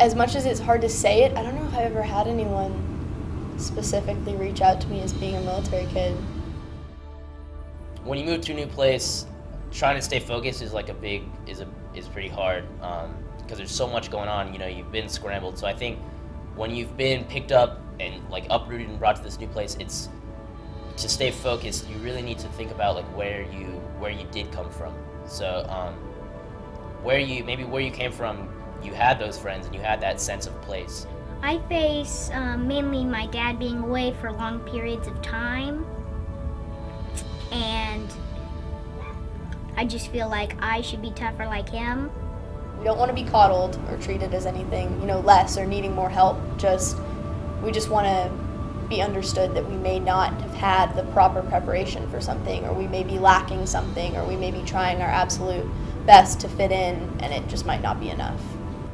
as much as it's hard to say it, I don't know if I've ever had anyone specifically reach out to me as being a military kid. When you move to a new place, trying to stay focused is pretty hard because there's so much going on. You know, you've been scrambled. So I think when you've been picked up and like uprooted and brought to this new place, it's to stay focused. You really need to think about like where you did come from. So where you came from, you had those friends and you had that sense of place. I face mainly my dad being away for long periods of time, and I just feel like I should be tougher like him. We don't want to be coddled or treated as anything, you know, less or needing more help. We just want to be understood that we may not have had the proper preparation for something, or we may be lacking something, or we may be trying our absolute best to fit in, and it just might not be enough.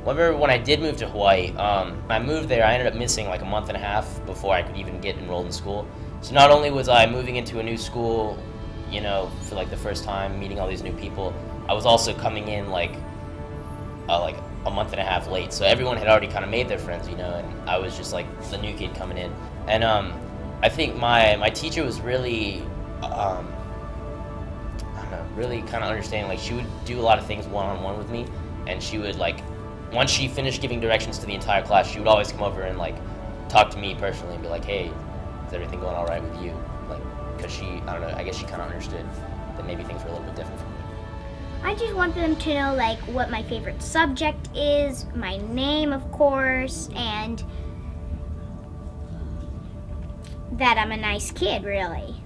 I remember when I did move to Hawaii, I moved there, I ended up missing like a month and a half before I could even get enrolled in school. So not only was I moving into a new school, you know, for like the first time, meeting all these new people, I was also coming in like a month and a half late. So everyone had already kind of made their friends, you know, and I was just like the new kid coming in. And I think my teacher was really, I don't know, really kind of understanding. Like, she would do a lot of things one-on-one with me, and she would like, once she finished giving directions to the entire class, she would always come over and like talk to me personally and be like, hey, is everything going all right with you? Like, because she, I don't know, I guess she kind of understood that maybe things were a little bit different for me. I just want them to know like what my favorite subject is, my name of course, and that I'm a nice kid, really.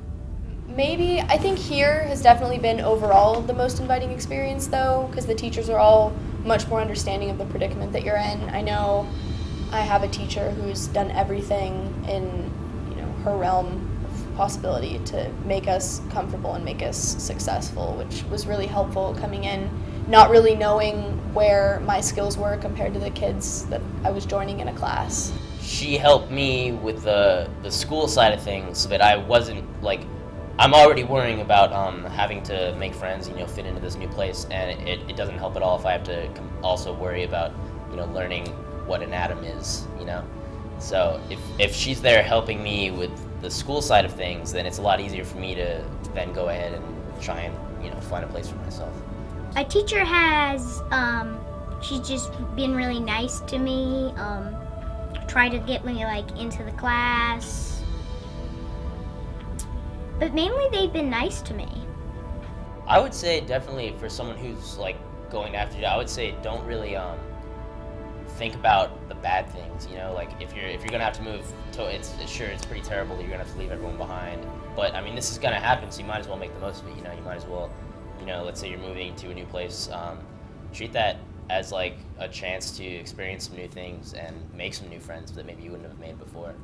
Maybe, I think here has definitely been overall the most inviting experience though, because the teachers are all much more understanding of the predicament that you're in. I know I have a teacher who's done everything in, you know, her realm of possibility to make us comfortable and make us successful, which was really helpful coming in, not really knowing where my skills were compared to the kids that I was joining in a class. She helped me with the school side of things so that I wasn't like, I'm already worrying about having to make friends, you know, fit into this new place, and it doesn't help at all if I have to also worry about, you know, learning what an atom is, you know. So if she's there helping me with the school side of things, then it's a lot easier for me to then go ahead and try and, you know, find a place for myself. A teacher has, she's just been really nice to me, tried to get me like into the class, but mainly they've been nice to me. I would say definitely for someone who's like going after you, I would say don't really think about the bad things, you know, like if you're gonna have to move to, it's pretty terrible that you're gonna have to leave everyone behind, but I mean this is gonna happen, so you might as well make the most of it, you know. You might as well, you know, let's say you're moving to a new place, treat that as like a chance to experience some new things and make some new friends that maybe you wouldn't have made before.